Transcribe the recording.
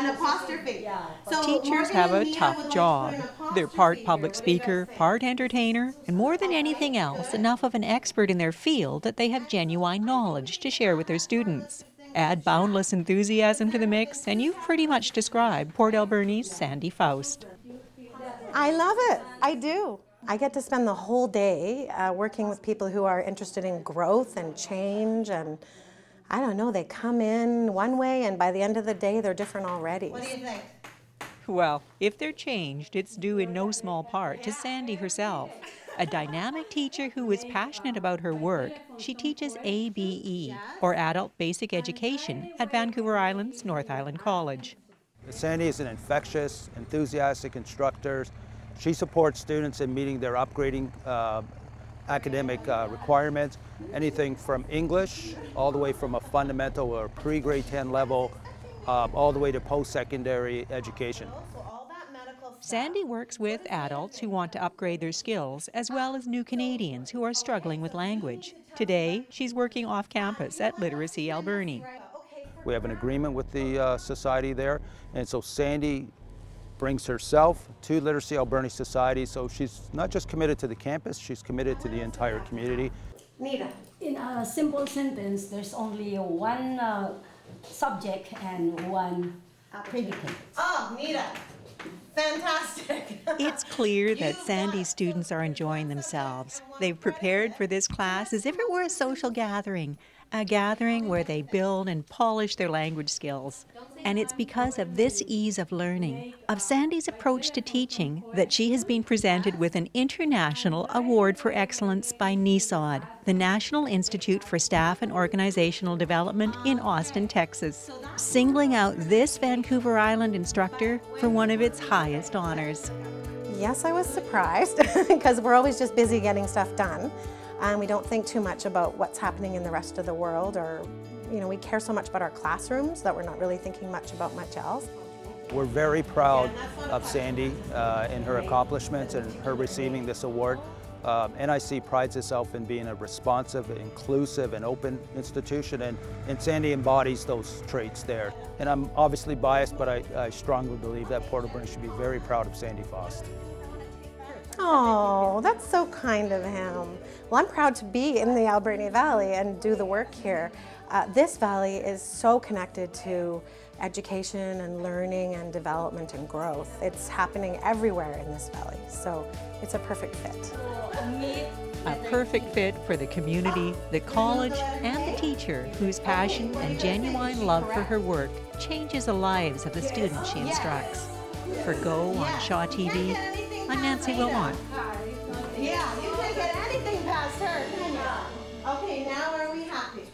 an apostrophe. Yeah. So teachers have a tough job. They're part public speaker, part entertainer, and more than anything else, enough of an expert in their field that they have genuine knowledge to share with their students. Add boundless enthusiasm to the mix, and you've pretty much described Port Alberni's Sandy Faust. I love it. I do. I get to spend the whole day working with people who are interested in growth and change, and I don't know, they come in one way and by the end of the day they're different already. What do you think? Well, if they're changed, it's due in no small part to Sandy herself. A dynamic teacher who is passionate about her work, she teaches ABE, or Adult Basic Education, at Vancouver Island's North Island College. Sandy is an infectious, enthusiastic instructor. She supports students in meeting their upgrading academic requirements, anything from English, all the way from a fundamental or pre-grade 10 level, all the way to post-secondary education. Sandy works with adults who want to upgrade their skills, as well as new Canadians who are struggling with language. Today, she's working off campus at Literacy Alberni. We have an agreement with the society there, and so Sandy brings herself to Literacy Alberni Society, so she's not just committed to the campus, she's committed to the entire community. Nita, in a simple sentence, there's only one subject and one predicate. Oh, Nita, fantastic. It's clear that Sandy's students are enjoying themselves. They've prepared for this class as if it were a social gathering. A gathering where they build and polish their language skills. And it's because of this ease of learning, of Sandy's approach to teaching, that she has been presented with an international award for excellence by NISOD, the National Institute for Staff and Organizational Development in Austin, Texas, singling out this Vancouver Island instructor for one of its highest honors. Yes, I was surprised, because we're always just busy getting stuff done. And we don't think too much about what's happening in the rest of the world, or, you know, we care so much about our classrooms that we're not really thinking much about much else. We're very proud of Sandy and her accomplishments and her receiving this award. NIC prides itself in being a responsive, inclusive, and open institution, and Sandy embodies those traits there. And I'm obviously biased, but I strongly believe that Port Alberni should be very proud of Sandy Faust. Oh, that's so kind of him. Well, I'm proud to be in the Alberni Valley and do the work here. This valley is so connected to education and learning and development and growth. It's happening everywhere in this valley, so it's a perfect fit. A perfect fit for the community, the college, and the teacher whose passion and genuine love for her work changes the lives of the students she instructs. For Go on Shaw TV, I'm Nancy Wilton. Yeah, you can't get anything past her. Okay, now are we happy?